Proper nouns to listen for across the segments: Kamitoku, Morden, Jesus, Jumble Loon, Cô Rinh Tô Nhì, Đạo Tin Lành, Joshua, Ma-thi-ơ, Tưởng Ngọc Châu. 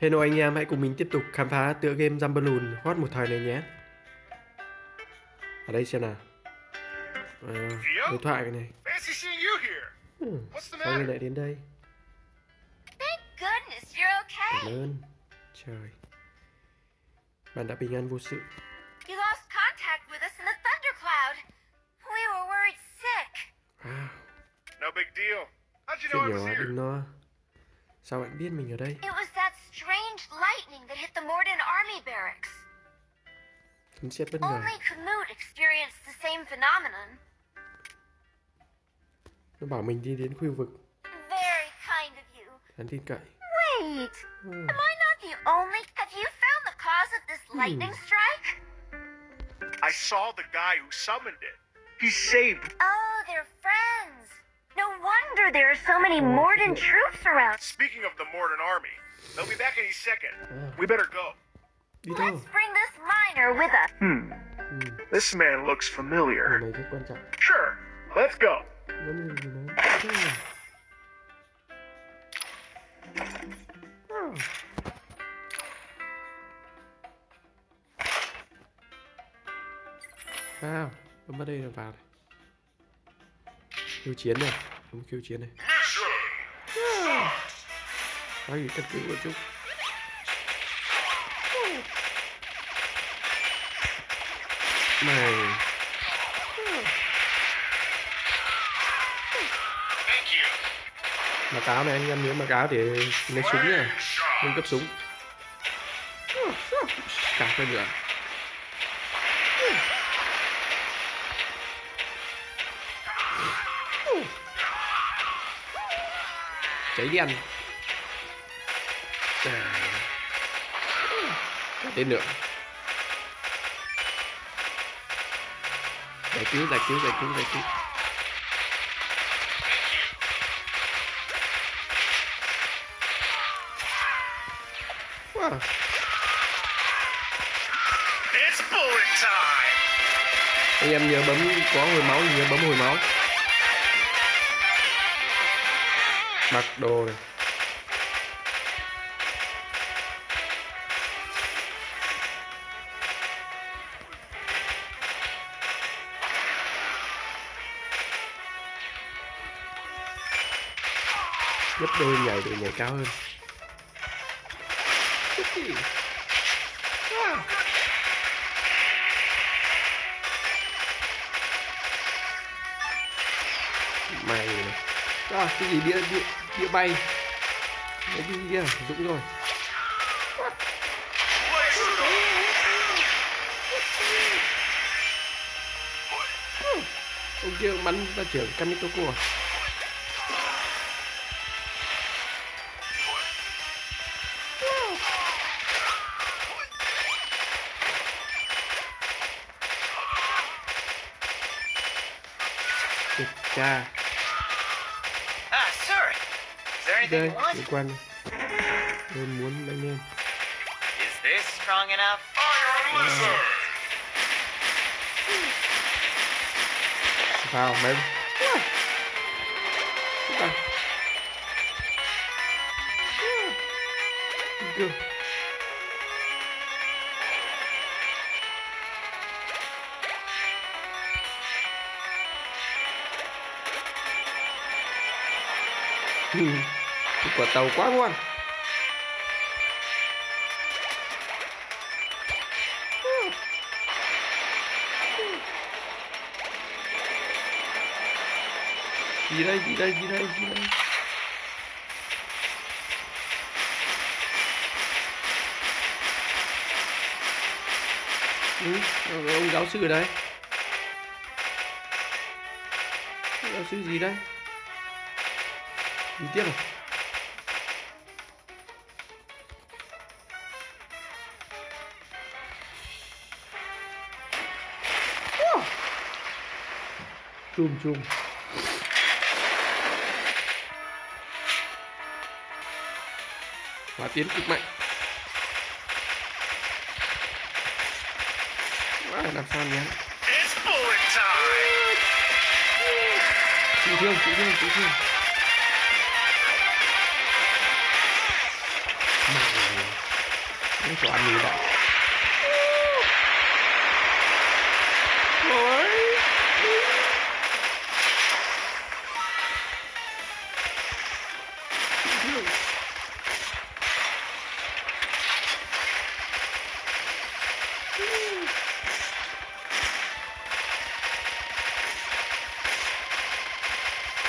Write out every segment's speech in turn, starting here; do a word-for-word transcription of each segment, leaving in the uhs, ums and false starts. Hello anh em, hãy cùng mình tiếp tục khám phá tựa game Jumble Loon hot một thời này nhé. Ở đây xem nào. À, đối thoại cái này. Ừ, sao anh lại đến đây? Cảm ơn. Trời. Bạn đã bình an vô sự. Wow. Chuyện nhỏ đừng lo. Sao bạn biết mình ở đây? Chính xét bất ngờ. Nó bảo mình đi đến khu vực. Đáng tin cậy. Wait, am I not the only? Have you found the cause of this lightning strike? I saw the guy who summoned it. He saved. Oh, they're friends. No wonder there are so many Morden troops around. Speaking of the Morden army, they'll be back any second. We better go. Let's bring this miner with us. Hmm. This man looks familiar. Sure. Let's go. Oh. Wow, bấm vào đây là vào này. Khiêu chiến này, bấm khiêu chiến này. Nói gì cất cứu một chút. Mày. Mà cáo này anh em nhớ mà cáo thì lấy súng này, nâng cấp súng. Càng tên nữa. Cháy đen. Càng tên nữa. Giải cứu, giải cứu, giải cứu, giải cứu. Wow. Anh em nhớ bấm có hồi máu thì nhớ bấm hồi máu. Mặc đồ này. Gấp đôi nhảy để nhảy cao hơn. Mày này. À, cái gì đĩa, đĩa, đĩa bay. Đấy, cái gì kia, dũng rồi. Ông kia bắn ra trưởng Kamitoku à? Cha. Ah, sorry. Is there anything wrong? Quan. Tôi muốn anh em. Is this strong enough? Vào mấy. Good. Quả tàu quá ngon. Gì đây, gì đây, gì đây, gì đây. Ừ, ông giáo sư ở đây. Giáo sư gì đây? Đi tiếp rồi. Chùm chùm. Hóa tiến cực mạnh. Quá làm sao nhé. Chịu thương, chịu thương, chịu thương. Cái chỗ ăn gì vậy?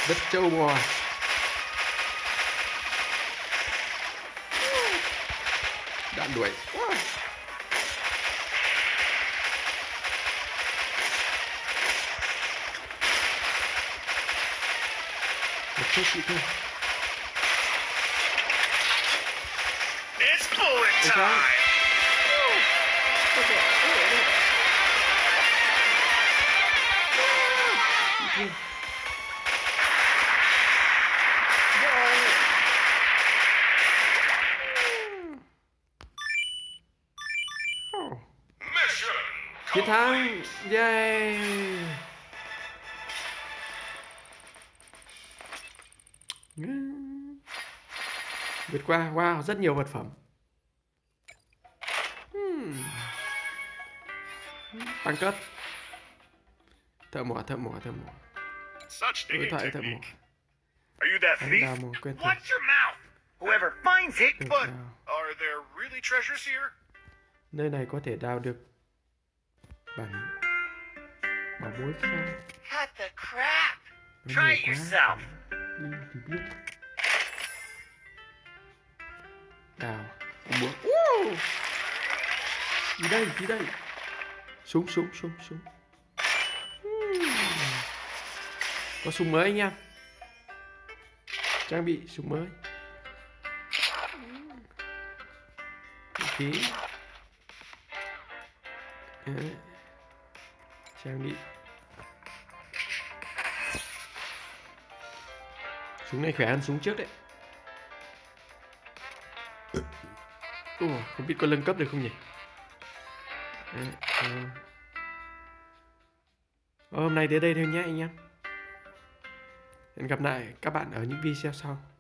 Đất châu bò. Đạn đuổi. Một chút chị thôi. It's bullet time. Chiến thắng, yay! Vượt qua, wow, rất nhiều vật phẩm. Hmm. Tăng cấp. Thợ mỏ, thợ mỏ, thợ mỏ. Đối thoại thợ mỏ. Anh đào mỏ quen thuộc. Được đào. Nơi này có thể đào được bản bảo bối sao? Cut the crap. Try it yourself. Đào, búa. Đi đây, đi đây. Súng, súng, súng, súng. Có súng mới anh em. Trang bị súng mới. Khí. Đấy. Trang bị súng này khỏe hơn súng trước đấy. Ồ, không biết có nâng cấp được không nhỉ? Đấy, à. Ô, hôm nay đến đây thôi nhé anh em. Hẹn gặp lại các bạn ở những video sau.